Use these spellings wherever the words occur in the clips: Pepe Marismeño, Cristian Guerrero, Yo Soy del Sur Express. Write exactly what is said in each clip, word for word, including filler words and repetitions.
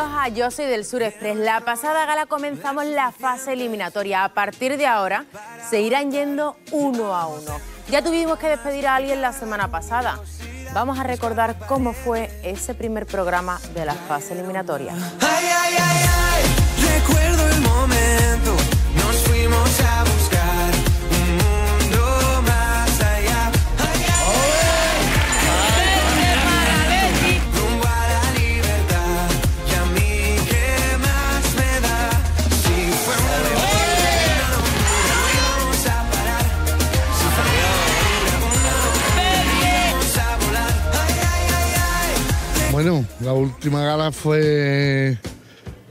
Bienvenidos a Yo Soy del Sur Express. La pasada gala comenzamos la fase eliminatoria. A partir de ahora se irán yendo uno a uno. Ya tuvimos que despedir a alguien la semana pasada. Vamos a recordar cómo fue ese primer programa de la fase eliminatoria. Ay, ay, ay, ay, recuerdo el momento, nos fuimos a buscar un mundo más allá. Ay, ay, ay, rumbo a la libertad, y a mí qué más me da. Si fue una locura, no íbamos a parar. Si fue una locura, íbamos a volar. Ay, ay, ay, ay. Bueno, la última gala fue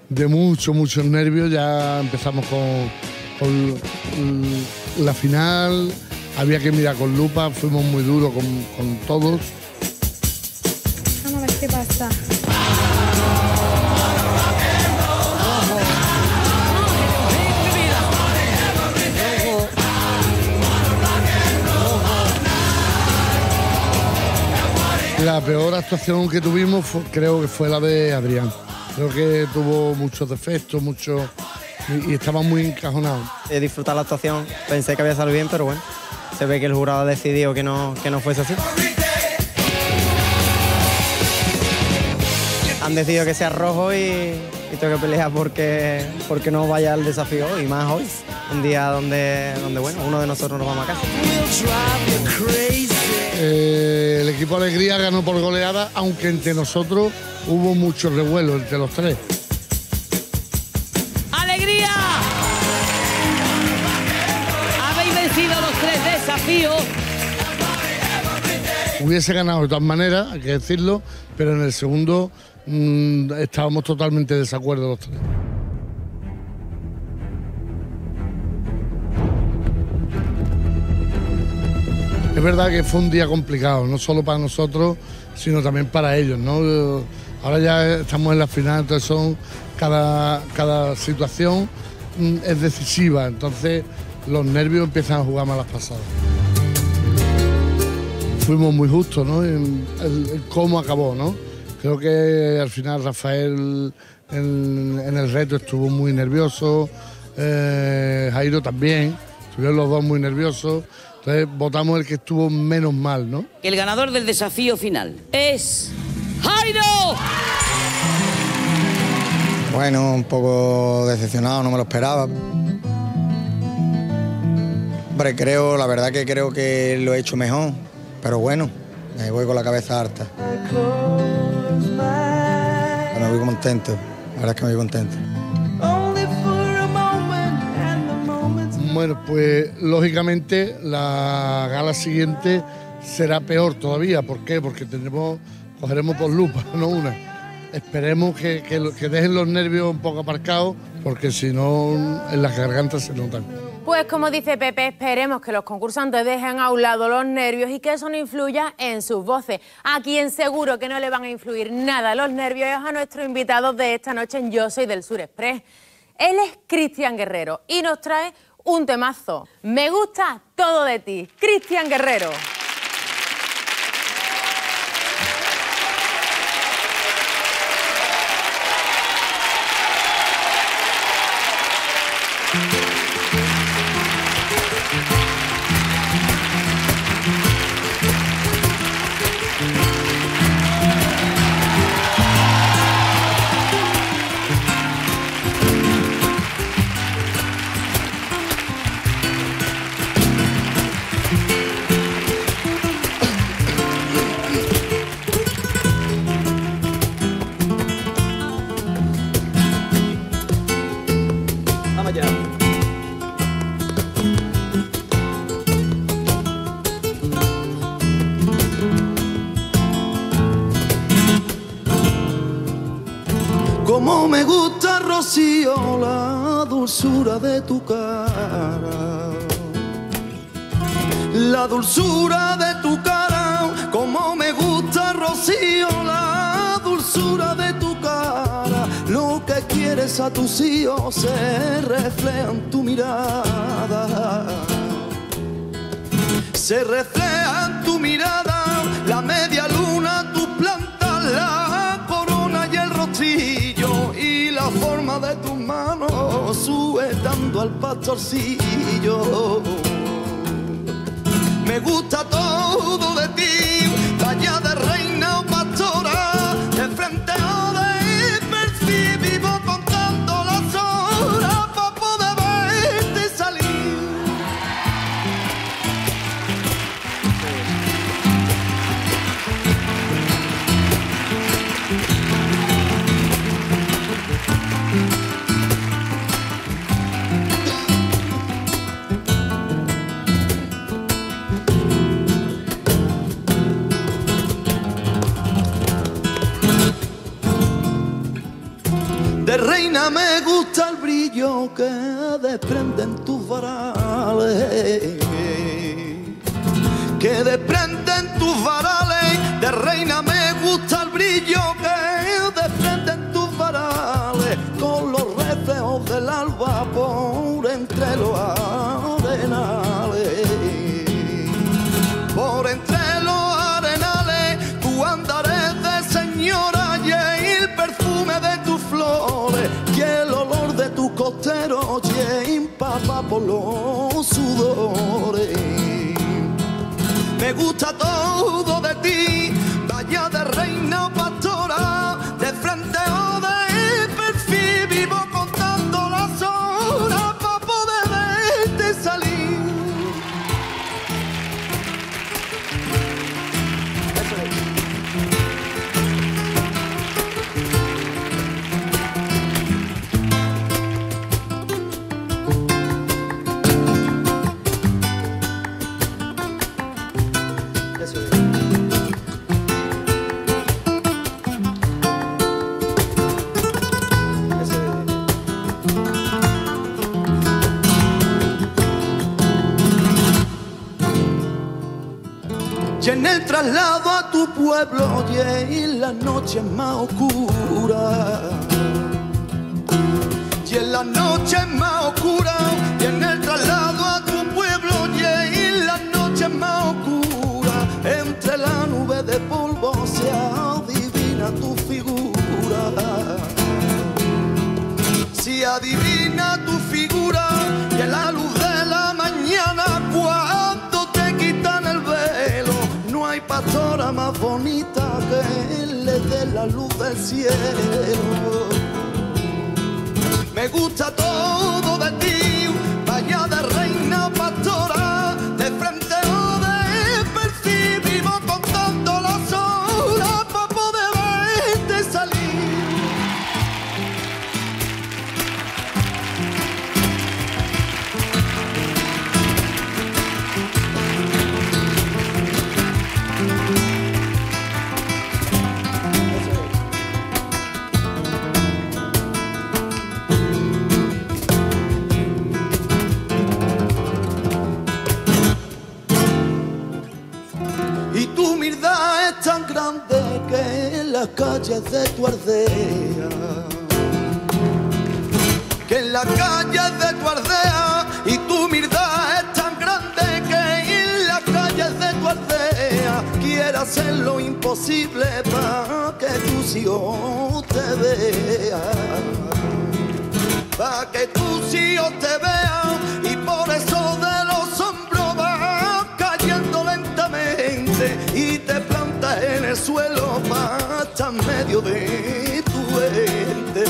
de muchos, muchos nervios. Ya empezamos con, con la final, había que mirar con lupa, fuimos muy duros con, con todos. Vamos a ver qué pasa. La peor actuación que tuvimos fue, creo que fue la de Adrián. Creo que tuvo muchos defectos, mucho y, y estaba muy encajonado. He disfrutado la actuación, pensé que había salido bien, pero bueno, se ve que el jurado ha decidido que no, que no fuese así. Han decidido que sea rojo y, y tengo que pelear porque, porque no vaya al desafío hoy, y más hoy, un día donde, donde bueno, uno de nosotros nos vamos a casa. Eh, el equipo Alegría ganó por goleada, aunque entre nosotros hubo mucho revuelo entre los tres. ¡Alegría! Habéis vencido los tres desafíos. Hubiese ganado de todas maneras, hay que decirlo, pero en el segundo mmm, estábamos totalmente de desacuerdo los tres. Es verdad que fue un día complicado, no solo para nosotros, sino también para ellos, ¿no? Ahora ya estamos en la final, entonces son cada, cada situación es decisiva, entonces los nervios empiezan a jugar malas pasadas. Fuimos muy justos, ¿no? En el, el cómo acabó, ¿no? Creo que al final Rafael en, en el reto estuvo muy nervioso, eh, Jairo también, estuvieron los dos muy nerviosos. Entonces votamos el que estuvo menos mal, ¿no? El ganador del desafío final es Jairo. Bueno, un poco decepcionado, no me lo esperaba. Hombre, creo, la verdad que creo que lo he hecho mejor, pero bueno, me voy con la cabeza harta. Pero me voy contento, la verdad es que me voy contento. Bueno, pues lógicamente la gala siguiente será peor todavía. ¿Por qué? Porque tendremos, cogeremos por lupa, no una. Esperemos que, que, que dejen los nervios un poco aparcados, porque si no, en las gargantas se notan. Pues como dice Pepe, esperemos que los concursantes dejen a un lado los nervios y que eso no influya en sus voces. A quien seguro que no le van a influir nada los nervios es a nuestro invitado de esta noche en Yo Soy del Sur Express. Él es Cristian Guerrero y nos trae un temazo. Me gusta todo de ti, Cristian Guerrero. Como me gusta, Rocío, la dulzura de tu cara, la dulzura de tu cara. Como me gusta, Rocío, la dulzura de tu cara. Lo que quieres a tus hijos se refleja en tu mirada, se refleja en tu mirada. La media luna, tu planta, la corona y el rostrillo. sujetando al pastorcillo. Me gusta todo de ti, talla de reina o pastora, de frente o de perfil, vivo contando las horas para poder verte y salir. De reina me gusta el brillo que desprenden tus varales, que desprenden tus varales. De reina me gusta el brillo que desprenden tus varales, con los reflejos del alba por entre los arenales, por entre los arenales. Tu andaré de señora y el perfume de tus flores, que el olor de tu costero se empapa por los sudores. Me gusta todo de ti, vaya de reina o pastora, de frente o de perfil, vivo contando las horas para poder verte salir. Y en el traslado a tu pueblo y en las noches más oscuras, y en las noches más oscuras, y en el traslado a tu pueblo y en las noches más oscuras, entre la nube de polvo se adivina tu figura, se adivina tu figura. Y en la luz de la mañana cuando te quitan el velo, no hay pastora más bonita que le dé la luz del cielo. Me gusta todo de ti, vaya de reina o pastora, de frente o de perfil, vivo contando las horas para poder verte salir. Tan grande que en las calles de tu aldea, que en las calles de tu aldea, y tu humildad es tan grande que en las calles de tu aldea quiera hacer lo imposible para que tu Dios te vea, para que tu Dios te vea. Y por eso de los hombros vas cayendo lentamente y te plantas en el suelo hasta medio de tu mente.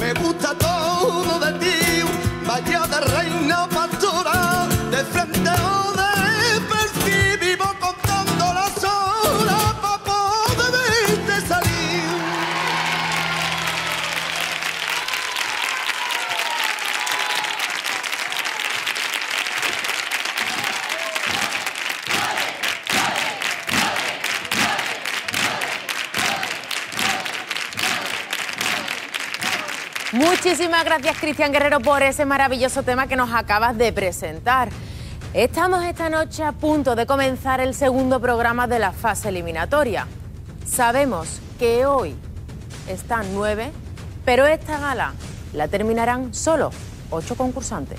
Me gusta todo de ti, vaya de reina o pastora, de frente o de perfil, vivo contando las horas para poder verte salir. Muchísimas gracias, Cristian Guerrero, por ese maravilloso tema que nos acabas de presentar. Estamos esta noche a punto de comenzar el segundo programa de la fase eliminatoria. Sabemos que hoy están nueve, pero esta gala la terminarán solo ocho concursantes.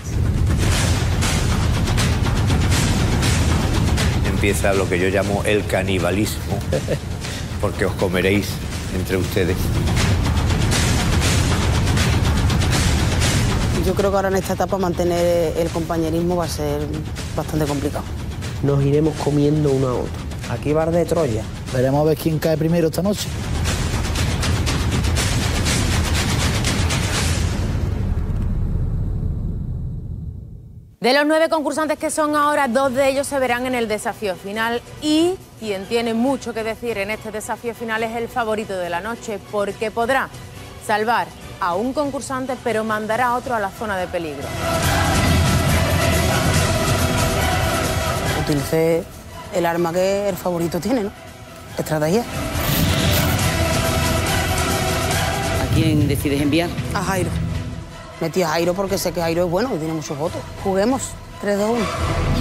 Empieza lo que yo llamo el canibalismo, porque os comeréis entre ustedes. Yo creo que ahora en esta etapa mantener el compañerismo va a ser bastante complicado. Nos iremos comiendo uno a otro. Aquí bar de Troya. Veremos a ver quién cae primero esta noche. De los nueve concursantes que son ahora, dos de ellos se verán en el desafío final y quien tiene mucho que decir en este desafío final es el favorito de la noche, porque podrá salvar a un concursante pero mandará a otro a la zona de peligro. Utilicé el arma que el favorito tiene, ¿no? Estrategia. ¿A quién decides enviar? A Jairo. Metí a Jairo porque sé que Jairo es bueno y tiene muchos votos. Juguemos. tres, dos, uno.